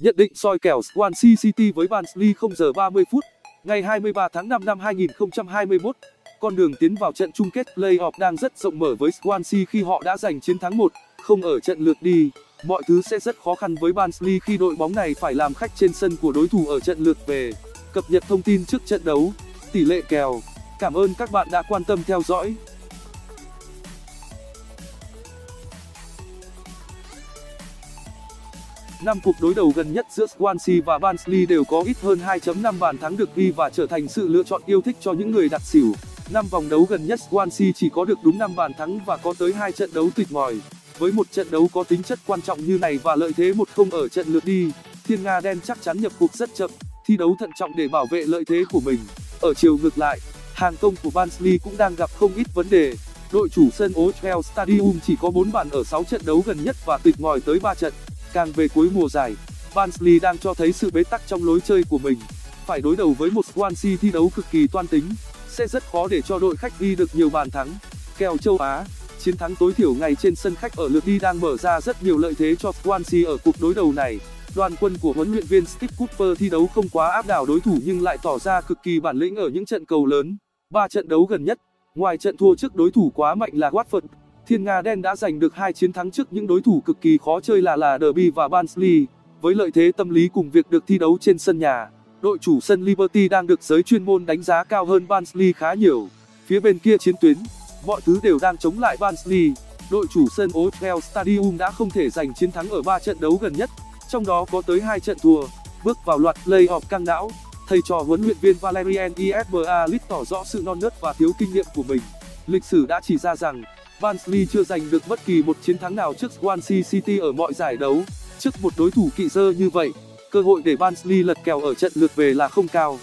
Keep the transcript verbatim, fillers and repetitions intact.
Nhận định soi kèo Swansea City với Barnsley không giờ ba mươi phút ngày hai mươi ba tháng năm năm hai nghìn không trăm hai mươi mốt. Con đường tiến vào trận chung kết play-off đang rất rộng mở với Swansea khi họ đã giành chiến thắng một không ở trận lượt đi. Mọi thứ sẽ rất khó khăn với Barnsley khi đội bóng này phải làm khách trên sân của đối thủ ở trận lượt về. Cập nhật thông tin trước trận đấu, tỷ lệ kèo. Cảm ơn các bạn đã quan tâm theo dõi. năm cuộc đối đầu gần nhất giữa Swansea và Barnsley đều có ít hơn hai chấm năm bàn thắng được ghi và trở thành sự lựa chọn yêu thích cho những người đặt xỉu. năm vòng đấu gần nhất Swansea chỉ có được đúng năm bàn thắng và có tới hai trận đấu tịt ngòi. Với một trận đấu có tính chất quan trọng như này và lợi thế một không ở trận lượt đi, Thiên Nga Đen chắc chắn nhập cuộc rất chậm, thi đấu thận trọng để bảo vệ lợi thế của mình. Ở chiều ngược lại, hàng công của Barnsley cũng đang gặp không ít vấn đề. Đội chủ sân Oakwell Stadium chỉ có bốn bàn ở sáu trận đấu gần nhất và tịt ngòi tới ba trận. Càng về cuối mùa giải, Barnsley đang cho thấy sự bế tắc trong lối chơi của mình. Phải đối đầu với một Swansea thi đấu cực kỳ toan tính, sẽ rất khó để cho đội khách ghi được nhiều bàn thắng. Kèo châu Á, chiến thắng tối thiểu ngày trên sân khách ở lượt đi đang mở ra rất nhiều lợi thế cho Swansea ở cuộc đối đầu này. Đoàn quân của huấn luyện viên Steve Cooper thi đấu không quá áp đảo đối thủ nhưng lại tỏ ra cực kỳ bản lĩnh ở những trận cầu lớn. Ba trận đấu gần nhất, ngoài trận thua trước đối thủ quá mạnh là Watford, Thiên Nga Đen đã giành được hai chiến thắng trước những đối thủ cực kỳ khó chơi là là Derby và Barnsley. Với lợi thế tâm lý cùng việc được thi đấu trên sân nhà, đội chủ sân Liberty đang được giới chuyên môn đánh giá cao hơn Barnsley khá nhiều. Phía bên kia chiến tuyến, mọi thứ đều đang chống lại Barnsley. Đội chủ sân Oakwell Stadium đã không thể giành chiến thắng ở ba trận đấu gần nhất, trong đó có tới hai trận thua. Bước vào loạt play-off căng não, thầy trò huấn luyện viên Valérien Ismaël tỏ rõ sự non nớt và thiếu kinh nghiệm của mình. Lịch sử đã chỉ ra rằng Barnsley chưa giành được bất kỳ một chiến thắng nào trước Swansea City ở mọi giải đấu. Trước một đối thủ kỵ dơ như vậy, cơ hội để Barnsley lật kèo ở trận lượt về là không cao.